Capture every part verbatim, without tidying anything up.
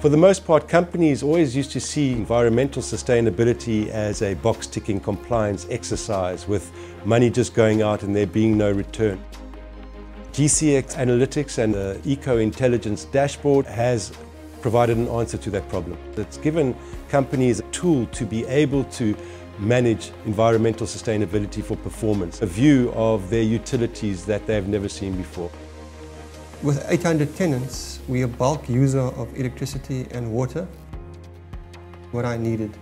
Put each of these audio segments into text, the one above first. For the most part, companies always used to see environmental sustainability as a box-ticking compliance exercise with money just going out and there being no return. G C X Analytics and the Eco-Intelligence Dashboard has provided an answer to that problem. It's given companies a tool to be able to manage environmental sustainability for performance, a view of their utilities that they've never seen before. With eight hundred tenants, we are a bulk user of electricity and water. What I needed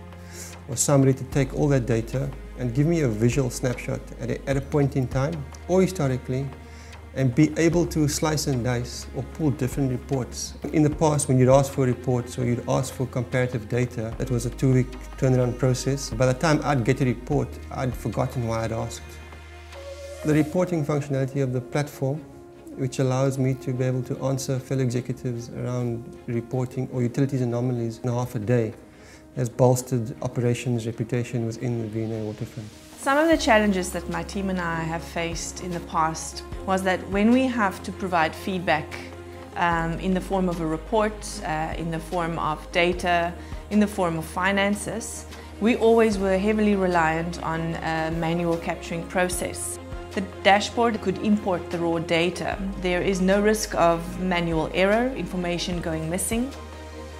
was somebody to take all that data and give me a visual snapshot at a, at a point in time or historically, and be able to slice and dice or pull different reports. In the past, when you'd ask for reports or you'd ask for comparative data, that was a two-week turnaround process. By the time I'd get a report, I'd forgotten why I'd asked. The reporting functionality of the platform, which allows me to be able to answer fellow executives around reporting or utilities anomalies in half a day, has bolstered operations reputation within the V and A Waterfront. Some of the challenges that my team and I have faced in the past was that when we have to provide feedback um, in the form of a report, uh, in the form of data, in the form of finances, we always were heavily reliant on a manual capturing process. The dashboard could import the raw data. There is no risk of manual error, information going missing.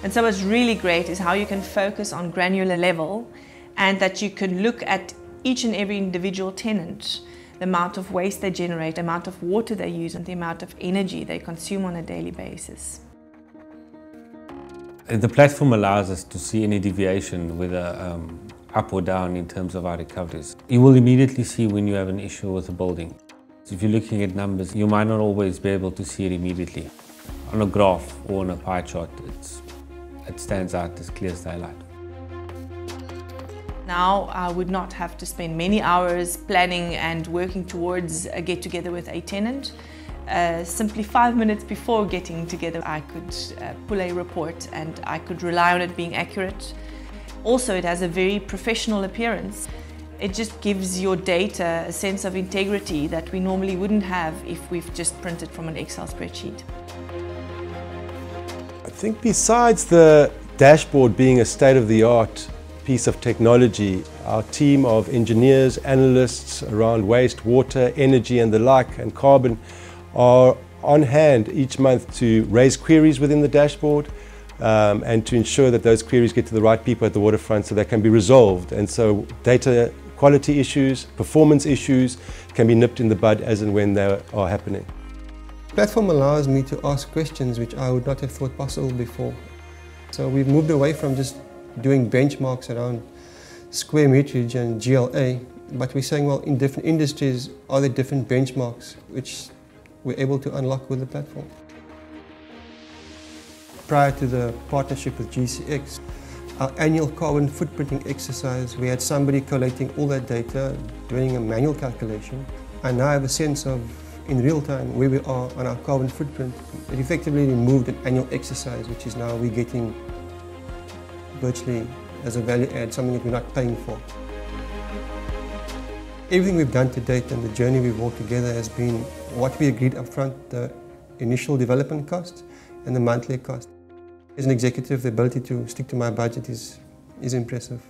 And so what's really great is how you can focus on granular level and that you can look at each and every individual tenant, the amount of waste they generate, the amount of water they use, and the amount of energy they consume on a daily basis. The platform allows us to see any deviation, whether um, up or down in terms of our recoveries. You will immediately see when you have an issue with a building. So if you're looking at numbers, you might not always be able to see it immediately. On a graph or on a pie chart, it's, it stands out as clear as daylight. Now I would not have to spend many hours planning and working towards a get-together with a tenant. Uh, simply five minutes before getting together, I could uh, pull a report and I could rely on it being accurate. Also, it has a very professional appearance. It just gives your data a sense of integrity that we normally wouldn't have if we've just printed from an Excel spreadsheet. I think besides the dashboard being a state-of-the-art piece of technology, our team of engineers, analysts around waste, water, energy and the like, and carbon, are on hand each month to raise queries within the dashboard um, and to ensure that those queries get to the right people at the waterfront so they can be resolved. And so data quality issues, performance issues can be nipped in the bud as and when they are happening. The platform allows me to ask questions which I would not have thought possible before. So we've moved away from just doing benchmarks around square meterage and G L A, but we're saying, well, in different industries, are there different benchmarks which we're able to unlock with the platform? Prior to the partnership with G C X, our annual carbon footprinting exercise, we had somebody collating all that data, doing a manual calculation, and now I have a sense of, in real time, where we are on our carbon footprint. It effectively removed an annual exercise, which is now we're getting virtually as a value add, something that we're not paying for. Everything we've done to date and the journey we've walked together has been what we agreed up front, the initial development cost and the monthly cost. As an executive, the ability to stick to my budget is, is impressive.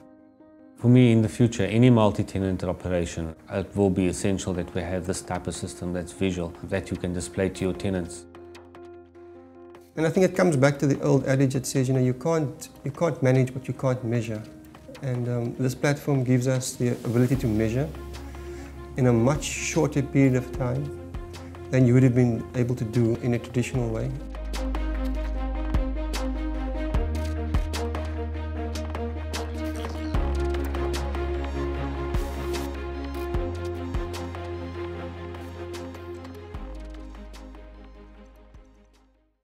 For me, in the future, any multi-tenant operation, it will be essential that we have this type of system that's visual, that you can display to your tenants. And I think it comes back to the old adage that says, you know, you can't, you can't manage what you can't measure. And um, this platform gives us the ability to measure in a much shorter period of time than you would have been able to do in a traditional way.